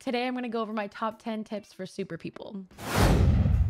Today I'm going to go over my top 10 tips for super people.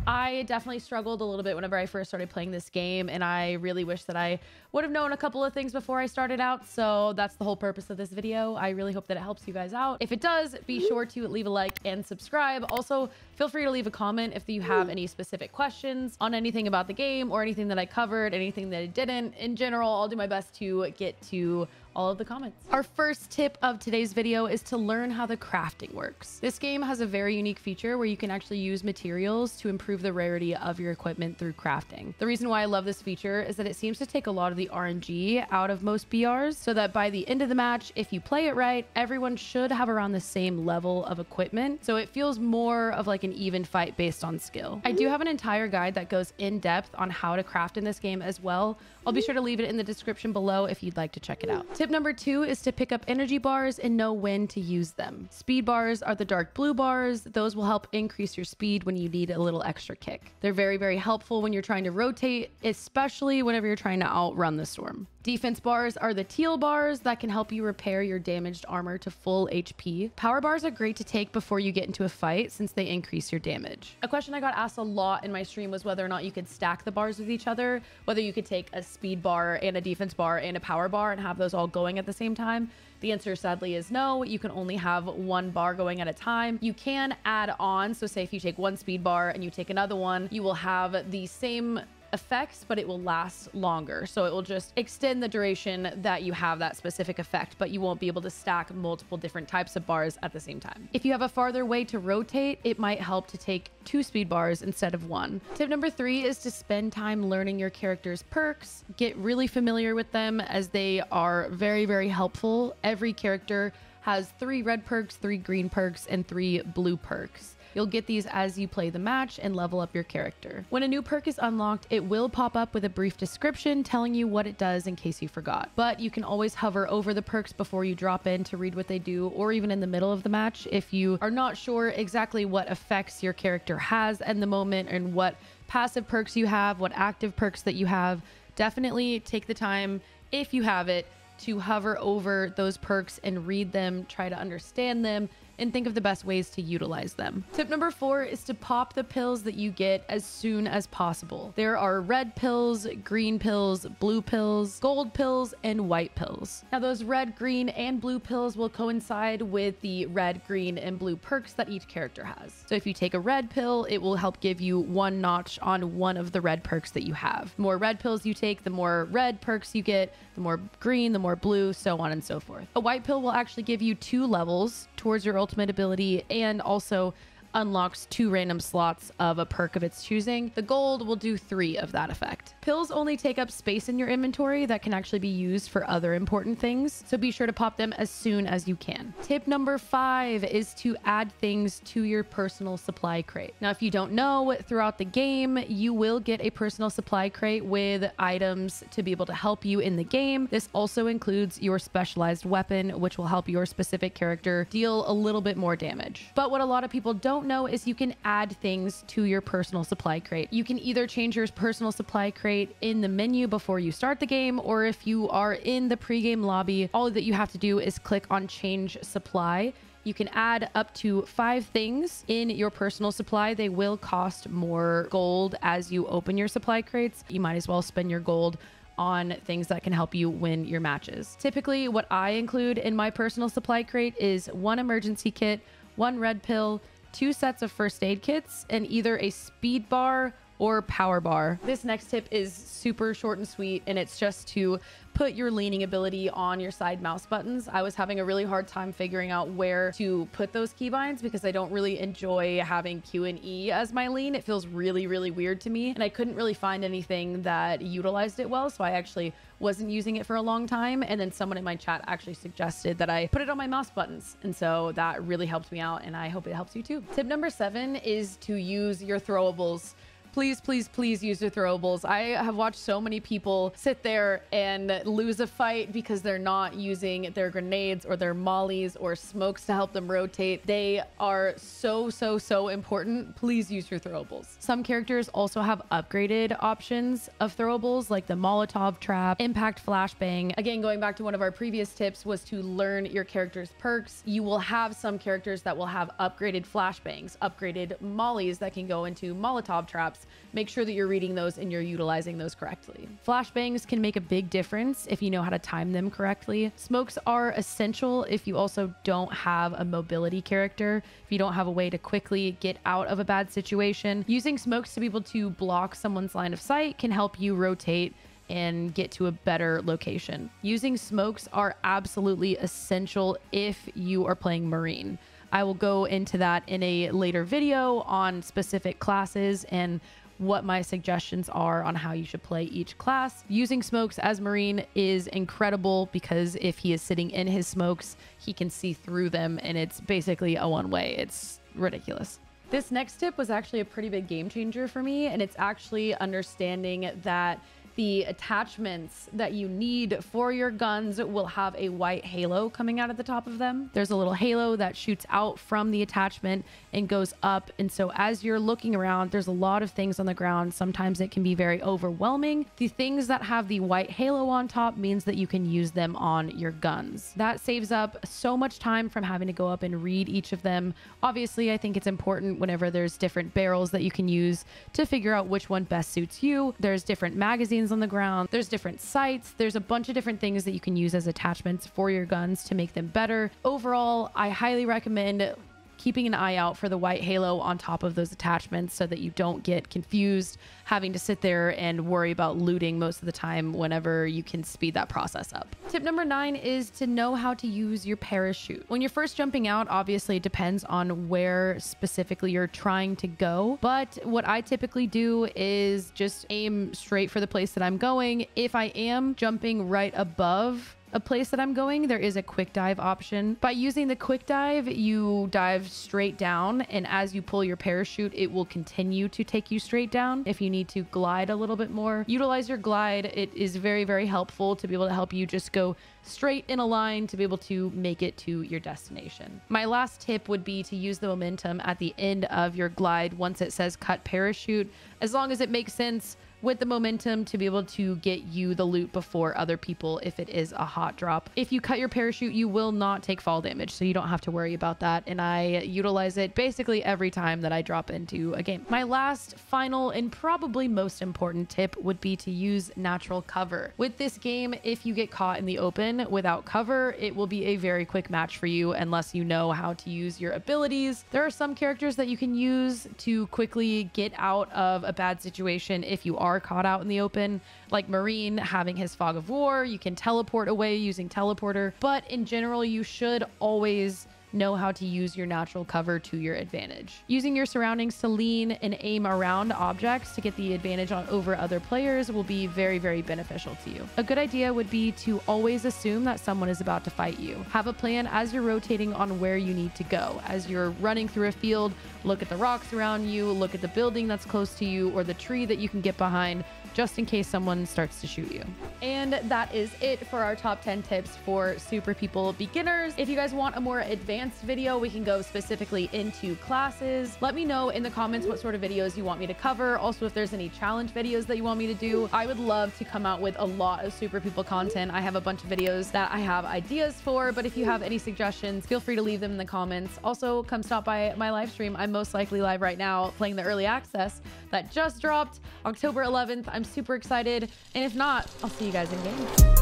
I definitely struggled a little bit whenever I first started playing this game, and I really wish that I would have known a couple of things before I started out, so that's the whole purpose of this video. I really hope that it helps you guys out. If it does, be sure to leave a like and subscribe. Also, feel free to leave a comment if you have any specific questions on anything about the game or anything that I covered, anything that I didn't. In general, I'll do my best to get to all of the comments. Our first tip of today's video is to learn how the crafting works. This game has a very unique feature where you can actually use materials to improve the rarity of your equipment through crafting. The reason why I love this feature is that it seems to take a lot of the RNG out of most BRs, so that by the end of the match, if you play it right, everyone should have around the same level of equipment. So it feels more of like an even fight based on skill. I do have an entire guide that goes in depth on how to craft in this game as well. I'll be sure to leave it in the description below if you'd like to check it out. Tip number 2 is to pick up energy bars and know when to use them. Speed bars are the dark blue bars. Those will help increase your speed when you need a little extra kick. They're very, very helpful when you're trying to rotate, especially whenever you're trying to outrun the storm. Defense bars are the teal bars that can help you repair your damaged armor to full HP. Power bars are great to take before you get into a fight since they increase your damage. A question I got asked a lot in my stream was whether or not you could stack the bars with each other, whether you could take a speed bar and a defense bar and a power bar and have those all going at the same time. The answer sadly is no. You can only have one bar going at a time. You can add on. So say if you take one speed bar and you take another one, you will have the same effects, but it will last longer. So it will just extend the duration that you have that specific effect, but you won't be able to stack multiple different types of bars at the same time. If you have a farther way to rotate, it might help to take 2 speed bars instead of 1. Tip number 3 is to spend time learning your character's perks. Get really familiar with them as they are very, very helpful. Every character has 3 red perks, 3 green perks, and 3 blue perks. You'll get these as you play the match and level up your character. When a new perk is unlocked, it will pop up with a brief description telling you what it does in case you forgot. But you can always hover over the perks before you drop in to read what they do, or even in the middle of the match if you are not sure exactly what effects your character has in the moment and what passive perks you have, what active perks that you have. Definitely take the time, if you have it, to hover over those perks and read them, try to understand them, and think of the best ways to utilize them. Tip number 4 is to pop the pills that you get as soon as possible. There are red pills, green pills, blue pills, gold pills, and white pills. Now those red, green, and blue pills will coincide with the red, green, and blue perks that each character has. So if you take a red pill, it will help give you 1 notch on one of the red perks that you have. The more red pills you take, the more red perks you get, the more green, the more blue, so on and so forth. A white pill will actually give you 2 levels towards your ultimate ability and also unlocks 2 random slots of a perk of its choosing. The gold will do 3 of that effect. Pills only take up space in your inventory that can actually be used for other important things, so be sure to pop them as soon as you can. Tip number 5 is to add things to your personal supply crate. Now, if you don't know, throughout the game, you will get a personal supply crate with items to be able to help you in the game. This also includes your specialized weapon, which will help your specific character deal a little bit more damage. But what a lot of people don't know is you can add things to your personal supply crate. You can either change your personal supply crate in the menu before you start the game, or if you are in the pregame lobby, all that you have to do is click on change supply. You can add up to 5 things in your personal supply. They will cost more gold as you open your supply crates. You might as well spend your gold on things that can help you win your matches. Typically, what I include in my personal supply crate is 1 emergency kit, 1 red pill, 2 sets of first aid kits, and either a speed bar or power bar. This next tip is super short and sweet, and it's just to put your leaning ability on your side mouse buttons. I was having a really hard time figuring out where to put those keybinds because I don't really enjoy having Q and E as my lean. It feels really, really weird to me, and I couldn't really find anything that utilized it well, so I actually wasn't using it for a long time. And then someone in my chat actually suggested that I put it on my mouse buttons, and so that really helped me out, and I hope it helps you too. Tip number 7 is to use your throwables. Please, please, please use your throwables. I have watched so many people sit there and lose a fight because they're not using their grenades or their mollies or smokes to help them rotate. They are so, so, so important. Please use your throwables. Some characters also have upgraded options of throwables like the Molotov trap, impact flashbang. Again, going back to one of our previous tips was to learn your character's perks. You will have some characters that will have upgraded flashbangs, upgraded mollies that can go into Molotov traps. Make sure that you're reading those and you're utilizing those correctly. Flashbangs can make a big difference if you know how to time them correctly. Smokes are essential if you also don't have a mobility character, if you don't have a way to quickly get out of a bad situation. Using smokes to be able to block someone's line of sight can help you rotate and get to a better location. Using smokes are absolutely essential if you are playing Marine. I will go into that in a later video on specific classes and what my suggestions are on how you should play each class. Using smokes as Marine is incredible because if he is sitting in his smokes, he can see through them and it's basically a one-way. It's ridiculous. This next tip was actually a pretty big game changer for me, and it's actually understanding that the attachments that you need for your guns will have a white halo coming out at the top of them. There's a little halo that shoots out from the attachment and goes up. And so as you're looking around, there's a lot of things on the ground. Sometimes it can be very overwhelming. The things that have the white halo on top means that you can use them on your guns. That saves up so much time from having to go up and read each of them. Obviously, I think it's important whenever there's different barrels that you can use to figure out which one best suits you. There's different magazines on the ground, there's different sights, there's a bunch of different things that you can use as attachments for your guns to make them better. Overall, I highly recommend keeping an eye out for the white halo on top of those attachments so that you don't get confused having to sit there and worry about looting most of the time whenever you can speed that process up. Tip number 9 is to know how to use your parachute. When you're first jumping out, obviously it depends on where specifically you're trying to go, but what I typically do is just aim straight for the place that I'm going. If I am jumping right above a place that I'm going, there is a quick dive option. By using the quick dive, you dive straight down, and as you pull your parachute, it will continue to take you straight down. If you need to glide a little bit more, utilize your glide. It is very, very helpful to be able to help you just go straight in a line to be able to make it to your destination. My last tip would be to use the momentum at the end of your glide once it says cut parachute, as long as it makes sense with the momentum to be able to get you the loot before other people if it is a hot drop. If you cut your parachute, you will not take fall damage, so you don't have to worry about that. And I utilize it basically every time that I drop into a game. My last, final, and probably most important tip would be to use natural cover. With this game, if you get caught in the open without cover, it will be a very quick match for you unless you know how to use your abilities. There are some characters that you can use to quickly get out of a bad situation if you are caught out in the open, like Marine having his fog of war. You can teleport away using teleporter, but in general, you should always know how to use your natural cover to your advantage. Using your surroundings to lean and aim around objects to get the advantage on over other players will be very, very beneficial to you. A good idea would be to always assume that someone is about to fight you. Have a plan as you're rotating on where you need to go. As you're running through a field, look at the rocks around you, look at the building that's close to you or the tree that you can get behind, just in case someone starts to shoot you. And that is it for our top 10 tips for Super People beginners. If you guys want a more advanced video, we can go specifically into classes. Let me know in the comments what sort of videos you want me to cover. Also, if there's any challenge videos that you want me to do, I would love to come out with a lot of Super People content. I have a bunch of videos that I have ideas for, but if you have any suggestions, feel free to leave them in the comments. Also, come stop by my live stream. I'm most likely live right now playing the early access that just dropped October 11th. I'm super excited, and if not, I'll see you guys in game.